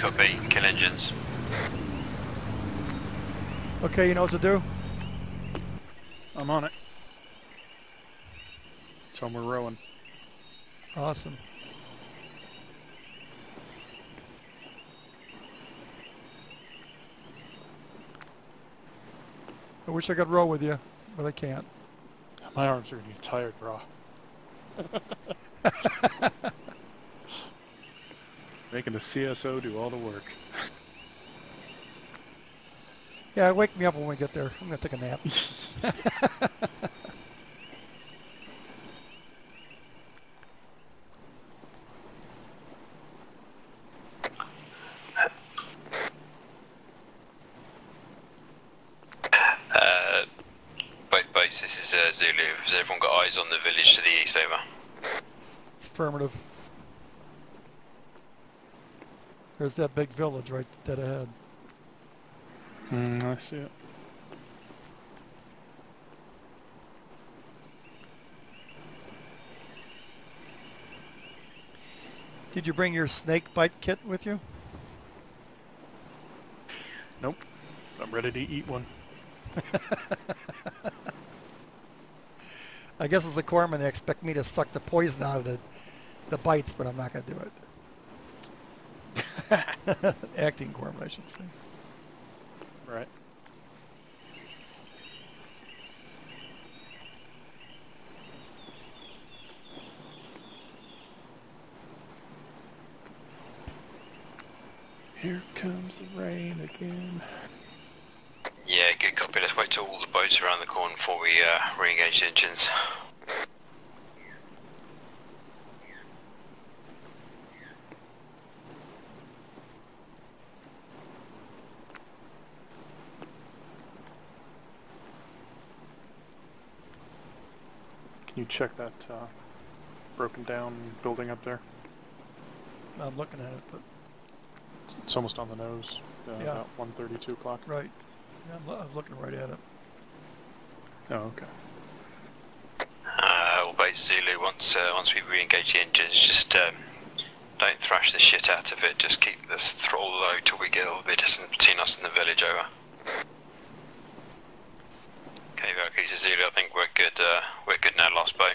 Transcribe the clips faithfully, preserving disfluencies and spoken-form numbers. copy, kill engines. Okay, you know what to do? I'm on it. Tell them we're rowing. Awesome. I wish I could row with you, but I can't. My arms are gonna get tired, bro. Making the C S O do all the work. Yeah, wake me up when we get there. I'm gonna take a nap. Uh, both boats, this is uh, Zulu. Has everyone got eyes on the village to the east? Over. It's affirmative. There's that big village right dead ahead. Mm, I see it. Did you bring your snake bite kit with you? Nope. I'm ready to eat one. I guess as a corpsman they expect me to suck the poison out of the, the bites, but I'm not going to do it. Acting corpsman, I should say. Right. Here comes the rain again. Yeah, good copy. Let's wait till all the boats are around the corner before we uh, re-engage the engines. You check that uh, broken down building up there? I'm looking at it, but... It's, it's almost on the nose, uh, yeah. About one thirty-two o'clock. Right. Yeah, I'm, I'm looking right at it. Oh, okay. Uh, well, basically, Zulu, once, uh, once we re-engage the engines, just um, don't thrash the shit out of it. Just keep this throttle low till we get all the bit between us and the village, over. Okay, Valkyries and Zulu, I think we're good, uh, we're good now, last boat.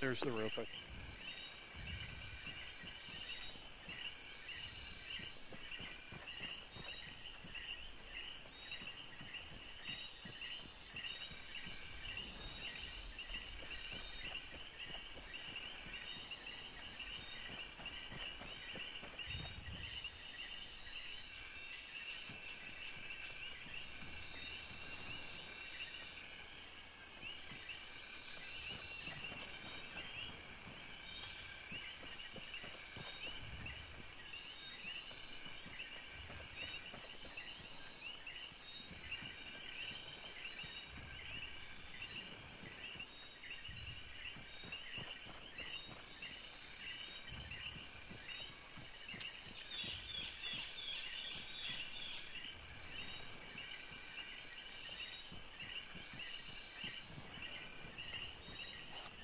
There's the rope.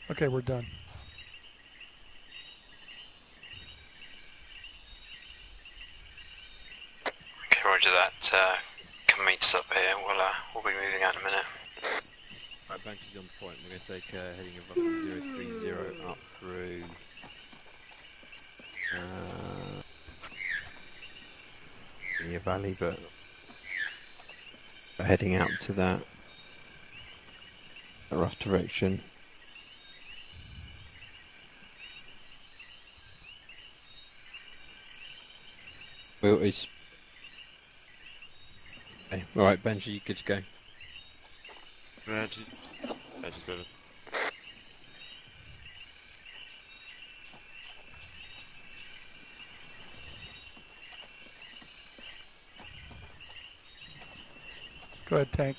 Okay, we're done. Okay, roger that. Uh, come meet us up here. We'll, uh, we'll be moving out in a minute. Right, Banksy's on point. We're going to take uh, heading of zero three zero up through... Uh, near Valley, but... heading out to that... that rough direction. It's... Okay. All right, Benji, good to go. Benji's, Benji's better. Go ahead, Tank.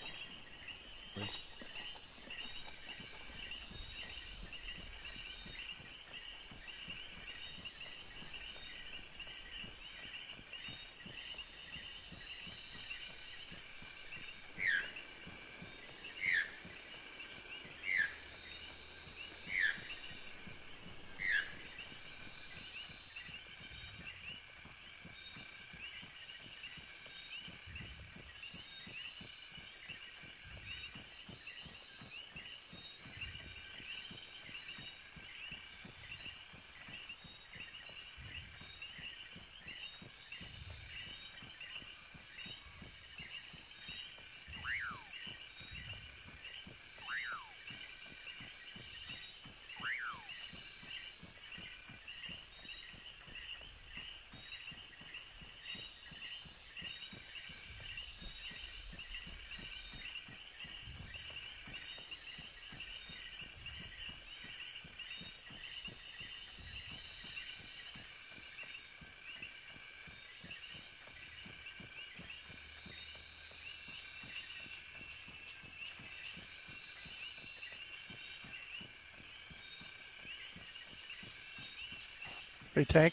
Hey, Tank.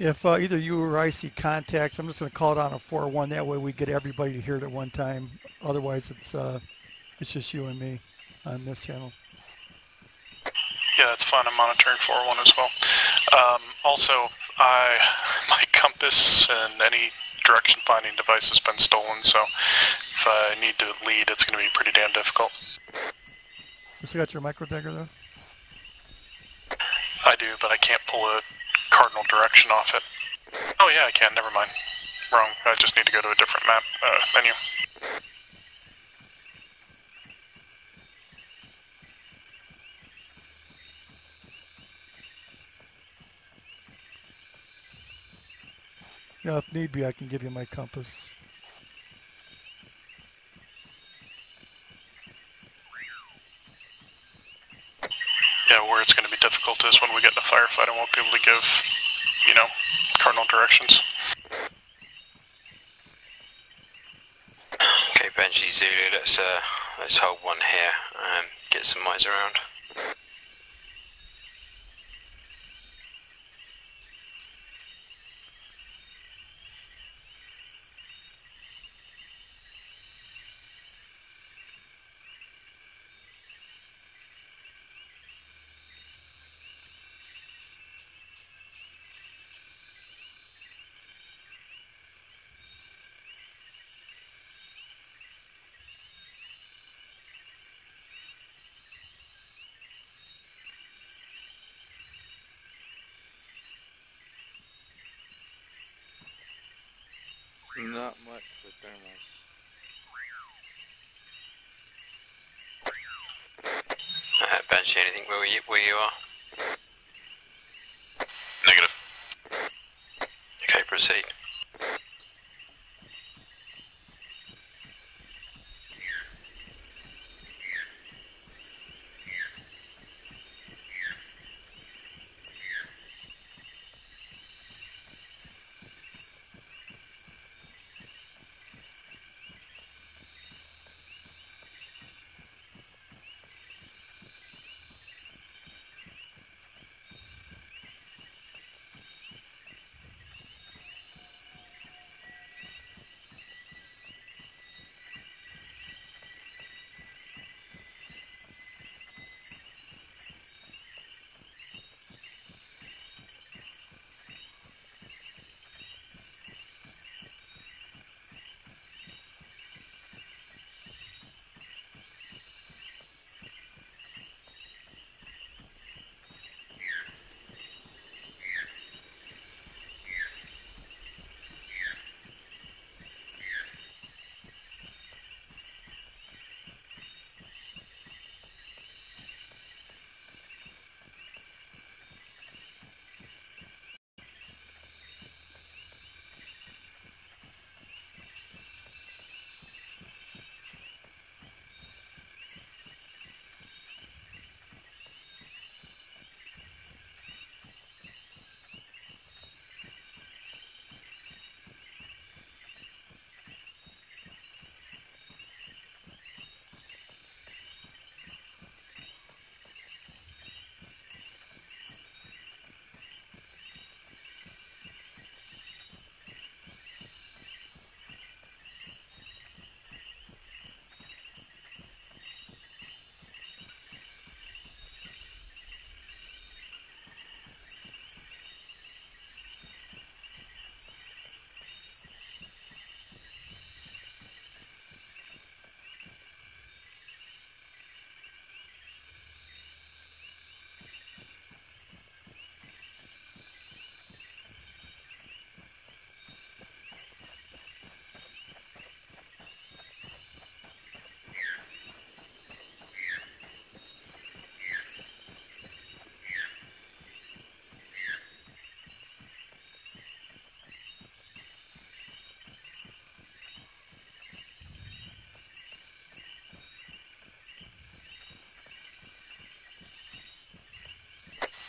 Yeah. If uh, either you or I see contacts, I'm just going to call it on a four one. That way we get everybody to hear it at one time. Otherwise, it's uh, it's just you and me on this channel. Yeah, that's fine. I'm monitoring four one as well. Um, also, I my compass and any direction finding device has been stolen, so if I need to lead, it's going to be pretty damn difficult. You still got your micro dagger, though? I do, but I can't pull a cardinal direction off it. Oh yeah, I can, never mind. Wrong, I just need to go to a different map, uh, menu. Now, if need be, I can give you my compass. It's going to be difficult is when we get in a firefight, I won't be able to give, you know, cardinal directions. Okay, Benji Zulu, let's uh, let's hold one here and get some mics around. Not much for thermals. Uh, Banshee, anything where, we, where you are? Negative. Okay, proceed.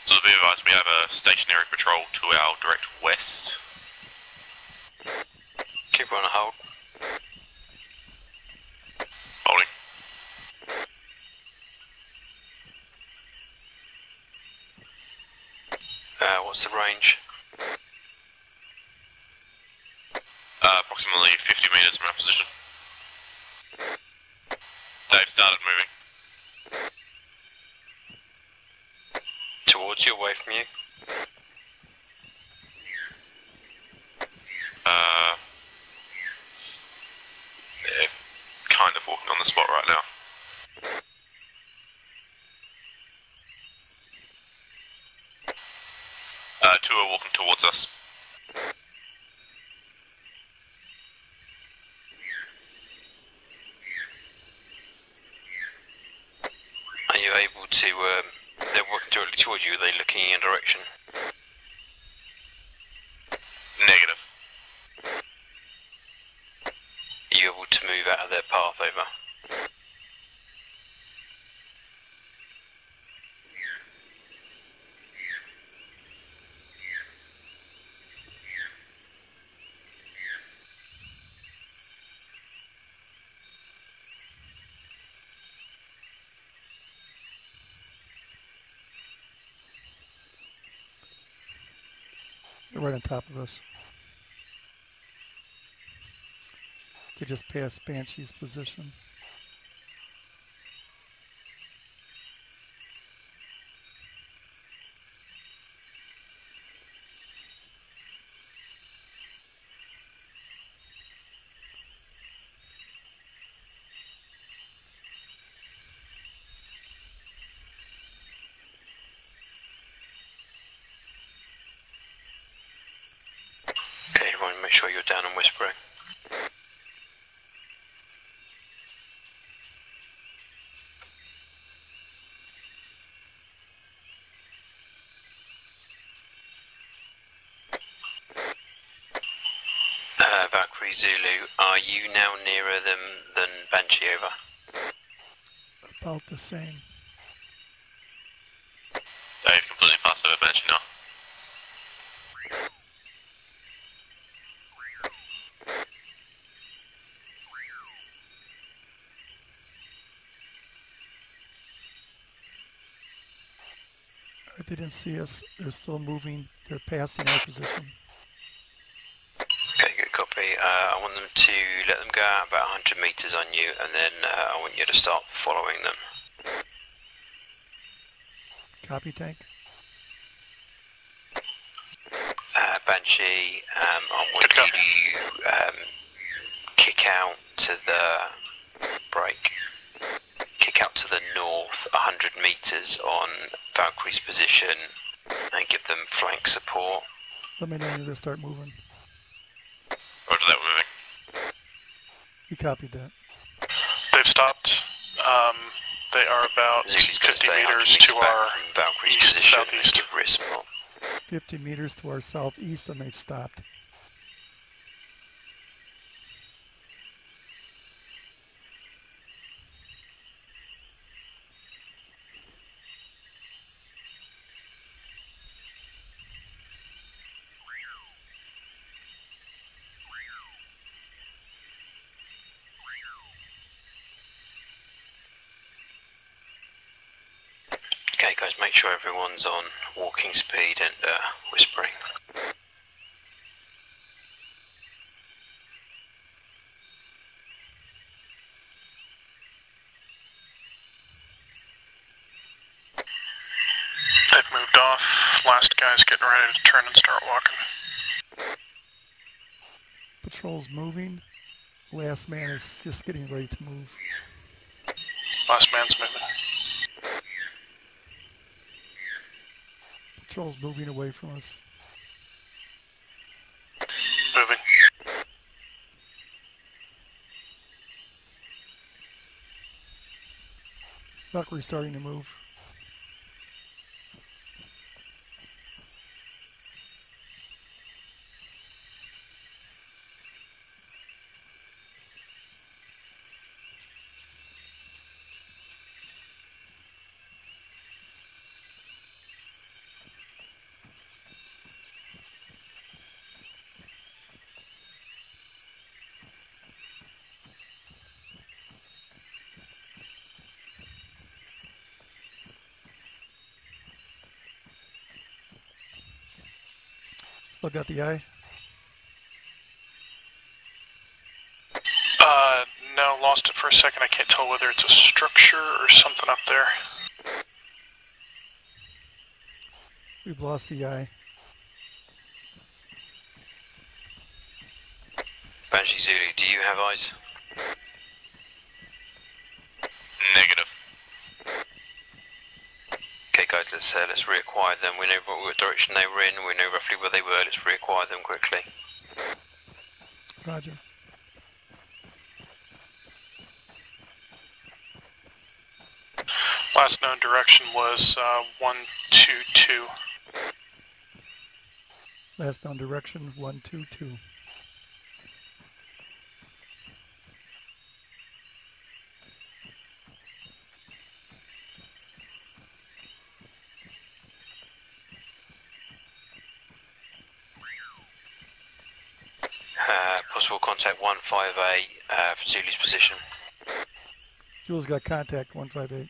So be advised, we have a stationary patrol to our direct west. Keep on a hold. Holding. Uh, what's the range? Uh, approximately fifty meters from our position. They've started moving. Towards you, away from you? Uh, they're kind of walking on the spot right now. Uh, two are walking towards us. Are you able to, um, they're walking directly towards you, are they looking in your direction? Negative. Are you able to move out of their path over? Right on top of us. We just passed Banshee's position. Make sure you're down and whispering. Uh, Valkyrie Zulu, are you now nearer them than Banshee? Over. About the same. Dave, completely passed over Banshee now. They didn't see us. They're still moving. They're passing our position. Okay, good copy. Uh, I want them to let them go out about one hundred meters on you, and then uh, I want you to start following them. Copy, Tank. Uh, Banshee, um, I want you to um, kick out to the break. Kick out to the north, one hundred meters on Valkyrie's position, and give them flank support. Let me know when they start moving. Roger that, we're moving. You copied that. They've stopped. Um, they are about fifty meters to our east, southeast. fifty meters to our southeast, and they've stopped. Guys, make sure everyone's on walking speed and uh, whispering. They've moved off. Last guy's getting ready to turn and start walking. Patrol's moving. Last man is just getting ready to move. Last man's moving. Patrol's moving away from us. Moving. Valkyrie's starting to move. Still got the eye? Uh, no, lost it for a second. I can't tell whether it's a structure or something up there. We've lost the eye. Banshee Zulu, do you have eyes? Negative. Guys, let's, uh, let's reacquire them. We know what direction they were in, we know roughly where they were. Let's reacquire them quickly. Roger. Last known direction was uh, one two two. Last known direction, one two two. Contact one five eight uh, for Zulu's position. Zulu's got contact one five eight.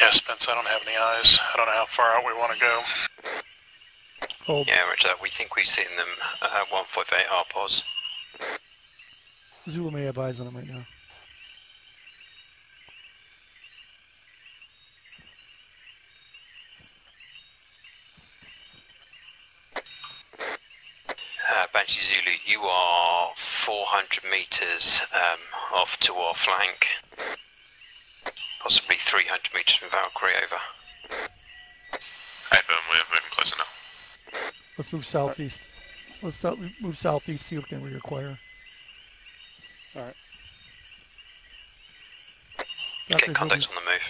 Yeah, Spence, I don't have any eyes. I don't know how far out we want to go. Hold. Yeah, Richard, we think we've seen them uh, one five eight R P O S. Zulu may have eyes on them right now. Uh, Banshee Zulu, you are four hundred meters um, off to our flank. Possibly three hundred meters from Valkyrie, over. Over, Let's move southeast. Right. Let's south, move southeast, see what we can reacquire. All right. Get contacts moving, on the move.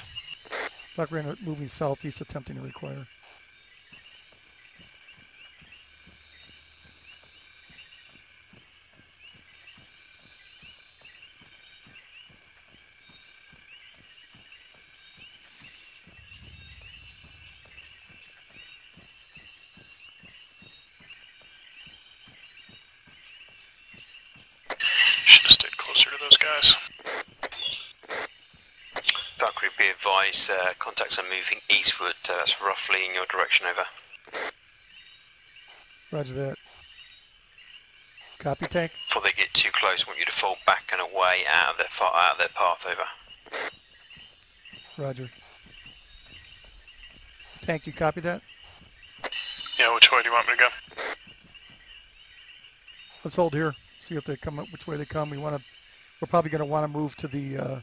Doctor Rayner moving southeast, attempting to reacquire. Uh, contacts are moving eastward, uh, that's roughly in your direction, over. Roger that. Copy, tank. Before they get too close, I want you to fall back and away out of their, far, out of their path, over. Roger. Tank, you copy that? Yeah, which way do you want me to go? Let's hold here, see if they come up, which way they come. We want to, we're probably going to want to move to the, uh,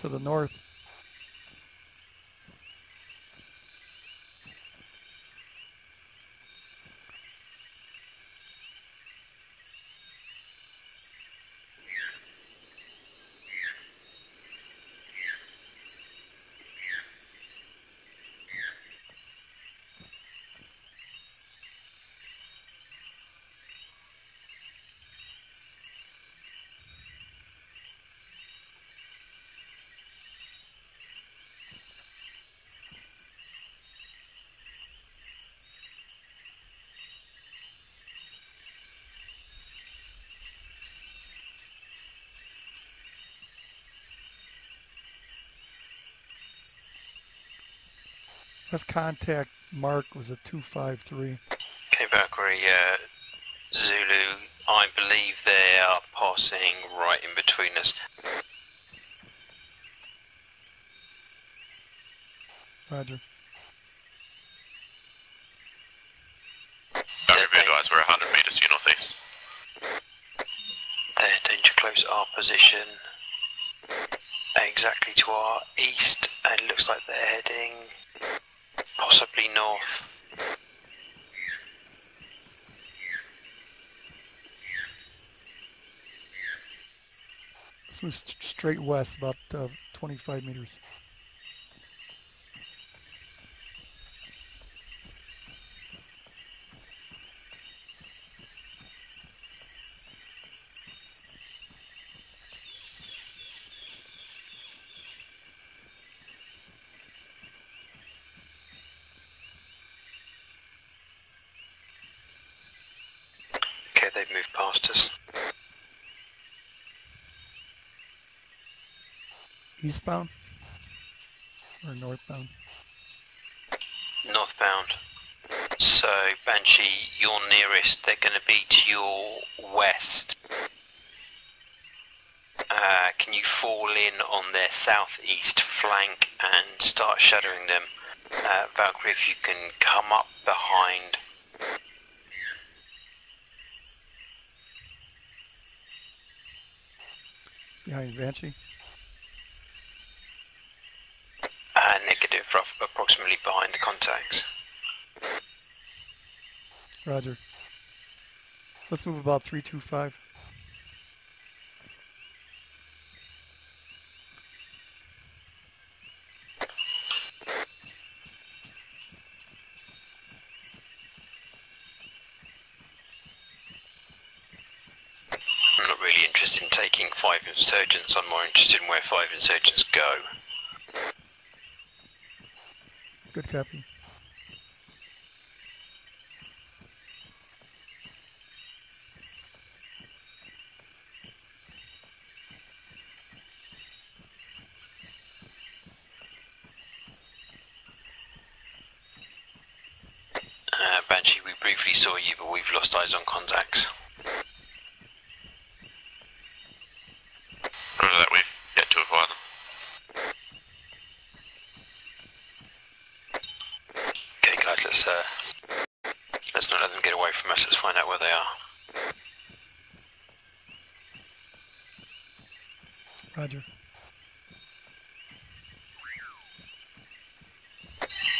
to the north. Let's contact Mark, was a two five three. Okay, Valkyrie, uh, Zulu, I believe they are passing right in between us. Roger. Don't be advised, we're one hundred meters to your northeast. They're danger close our position, exactly to our east, and it looks like they're heading possibly north. This was straight west, about uh, twenty-five meters. Eastbound or northbound? Northbound. So, Banshee, your nearest, they're going to be to your west. Uh, can you fall in on their southeast flank and start shadowing them? Uh, Valkyrie, if you can come up behind. Behind Banshee? Approximately behind the contacts. Roger. Let's move about three two five. I'm not really interested in taking five insurgents, I'm more interested in where five insurgents go. Good copy. Uh, Banshee, we briefly saw you, but we've lost eyes on contacts.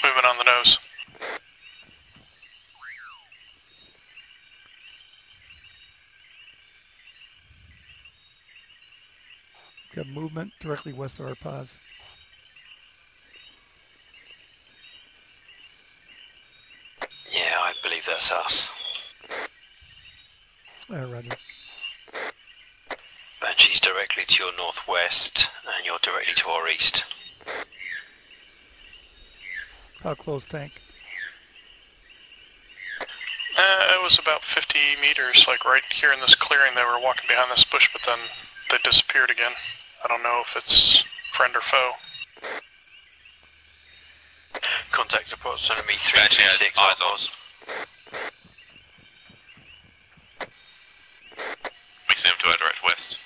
Moving on the nose. movement directly west of our pods. Yeah, I believe that's us. Uh, roger. Banshee's directly to your northwest, and you're directly to our east. How close, Tank? Uh, it was about fifty meters, like right here in this clearing. They were walking behind this bush, but then they disappeared again. I don't know if it's friend or foe. Contact approximately three two six, I thought. We see them to our direct west.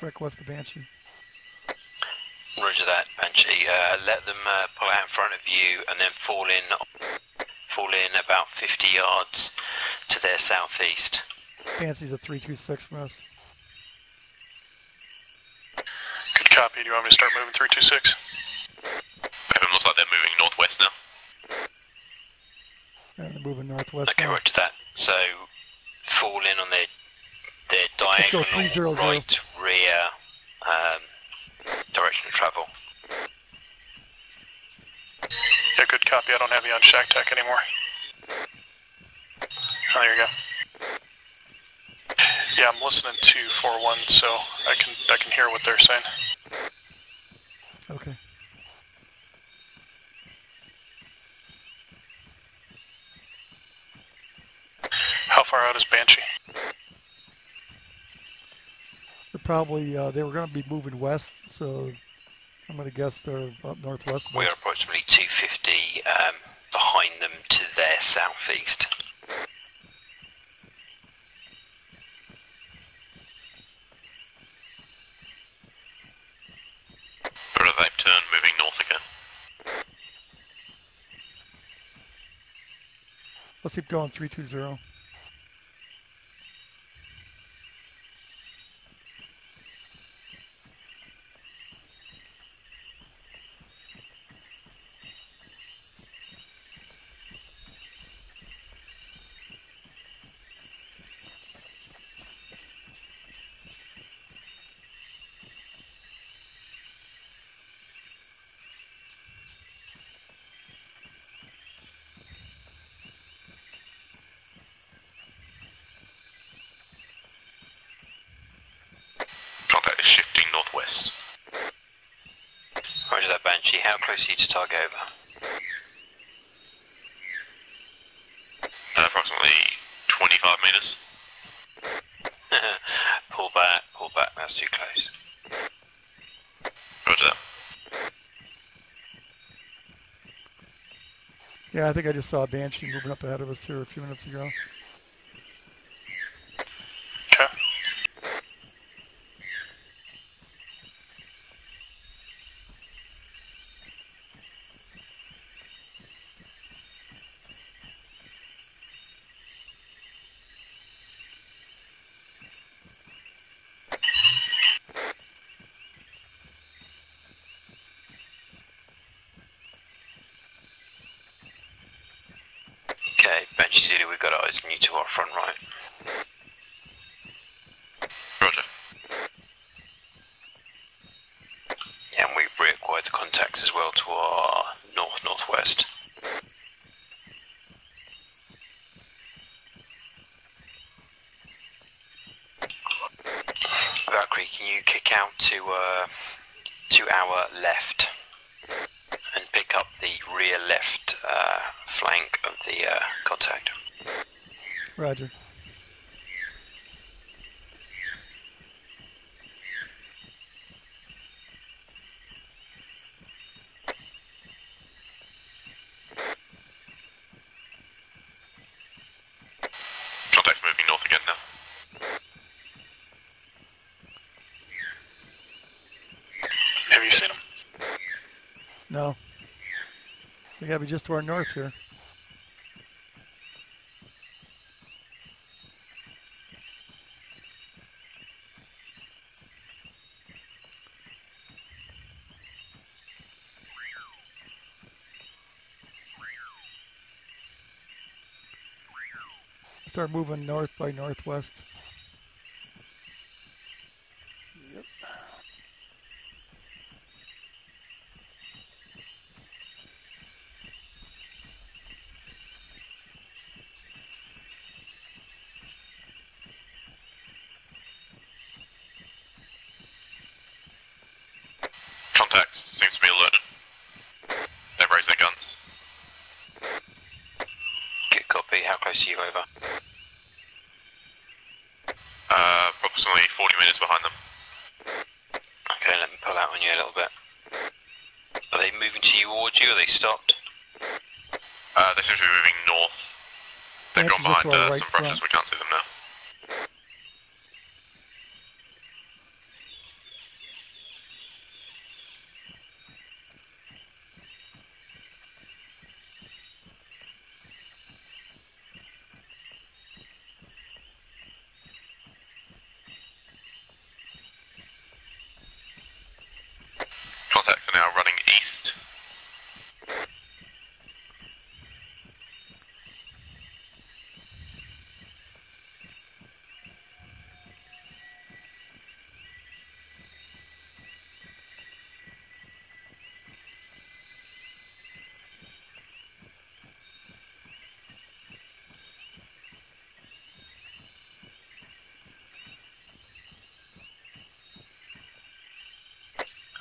Direct west of Banshee. Roger that, Banshee. Uh, let them uh, pull out in front of you and then fall in. Fall in about fifty yards to their southeast. Fancy's a three two six from us. Good copy. Do you want me to start moving three two six? It looks like they're moving northwest now. Yeah, they're moving northwest. Okay, now. Roger that. So fall in on their their diagonal three, zero, right zero. rear um, direction of travel. Yeah, good copy. I don't have you on shack tech anymore. Oh, there you go. Yeah, I'm listening to four one, so I can I can hear what they're saying. Okay. How far out is Banshee? They're probably uh, they were going to be moving west, so I'm going to guess they're up northwest. We are approximately two fifty um, behind them to their southeast. But they've turned, moving north again. Let's keep going. three two zero. Roger that, Banshee. How close are you to target over? Uh, approximately twenty-five meters. Pull back, pull back, that's too close. Roger that. Yeah, I think I just saw a Banshee moving up ahead of us here a few minutes ago. We've got eyes new to our front right. Roger. And we've reacquired the contacts as well to our north-northwest. Valkyrie, can you kick out to, uh, to our left and pick up the rear left uh, flank of the uh, contact? Roger. Contact's moving north again now. Have you seen them? No. They gotta be just to our north here. Start moving north by northwest. Seems to be alerted. They've raised their guns. Good copy, how close are you, over? Uh, approximately forty metres behind them. Okay, let me pull out on you a little bit. Are they moving towards you, or are they stopped? Uh, they seem to be moving north. They've yeah, gone behind uh, right some branches, we can't see them now.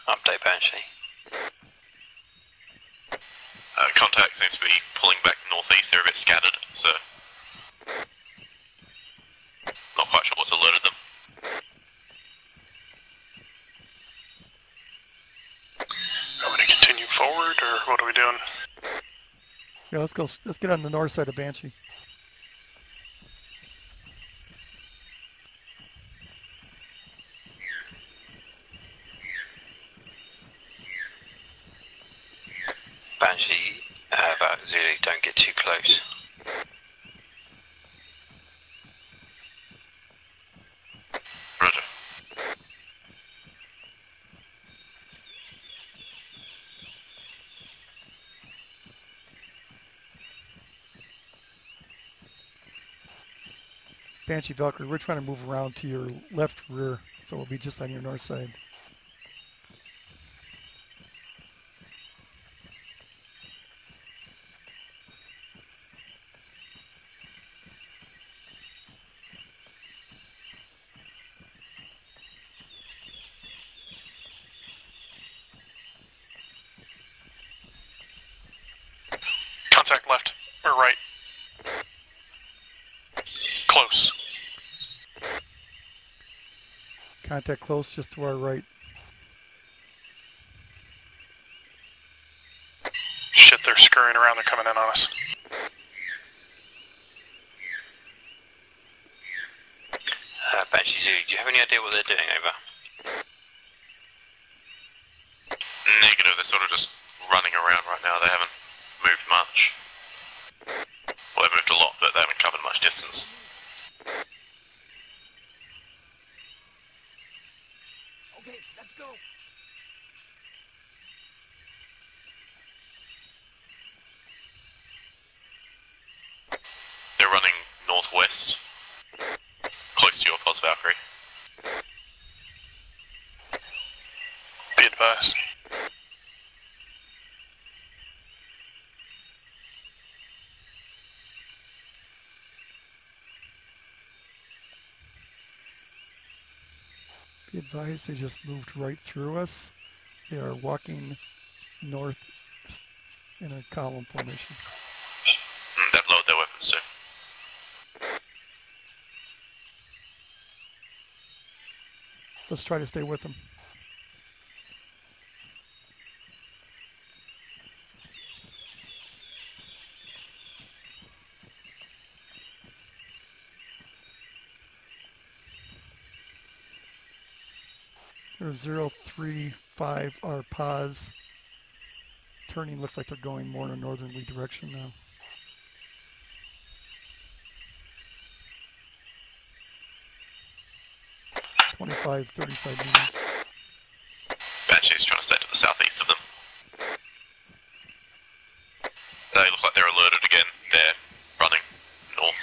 Update Banshee. Uh, contact seems to be pulling back northeast, they're a bit scattered, so... Not quite sure what's alerted them. Are we going to continue forward, or what are we doing? Yeah, let's go, let's get on the north side of Banshee. Banshee, uh, about Zulu, don't get too close. Roger. Banshee Valkyrie, we're trying to move around to your left rear, so we'll be just on your north side. Contact left, or right. Close. Contact close, just to our right. Shit, they're scurrying around, they're coming in on us. Uh, Banshee Zoo, do you have any idea what they're doing, over? Negative, they're sort of just running around right now, they haven't moved much. Well, they've moved a lot, but they haven't covered much distance. Okay, let's go. They're running northwest, close to your Pos Valkyrie. Be advised. Be advised, they just moved right through us. They are walking north in a column formation. Mm, they've loaded their weapons too. Let's try to stay with them. zero three five are P O S. Turning, looks like they're going more in a northerly direction now. twenty-five, thirty-five meters. Banshee's trying to stay to the southeast of them. They look like they're alerted again. They're running north.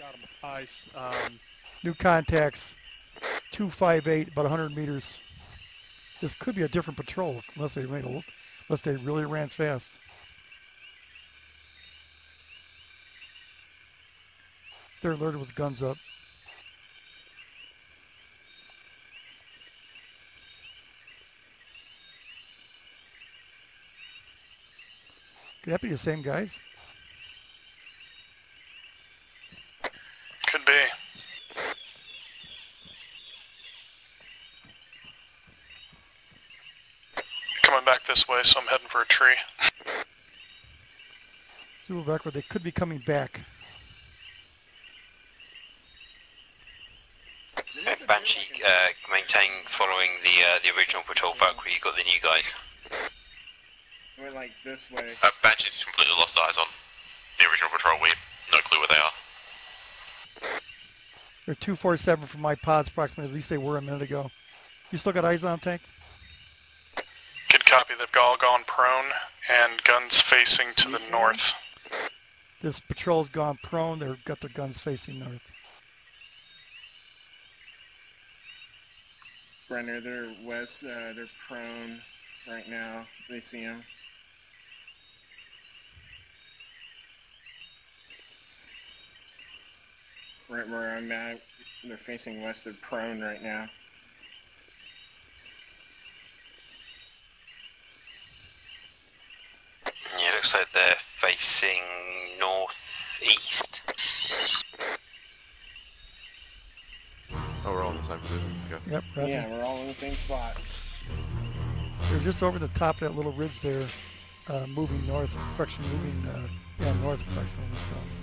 Got him. Eyes. Um, New contacts. two five eight, about one hundred meters. This could be a different patrol unless they made a look, unless they really ran fast. They're alerted with guns up. Could that be the same guys? Could be. Coming back this way, so I'm heading for a tree. Zoom back where they could be coming back. Uh, Banshee, uh, maintain following the uh, the original patrol back where you got the new guys. We're like this way. Uh, Banshee's completely lost eyes on the original patrol. We have no clue where they are. They're two four seven from my pods, approximately. At least they were a minute ago. You still got eyes on Tank? Good copy. They've all gone prone and guns facing to the north. This patrol's gone prone. They've got their guns facing north. Brenner, they're west. Uh, they're prone right now. They see him. Right where I'm at, they're facing west, they're prone right now. Yeah, it looks like they're facing northeast. Oh, we're all in the same position. Okay. Yep, right yeah, there. We're all in the same spot. They're just over the top of that little ridge there, uh, moving north, direction moving, uh, yeah, north, direction, so.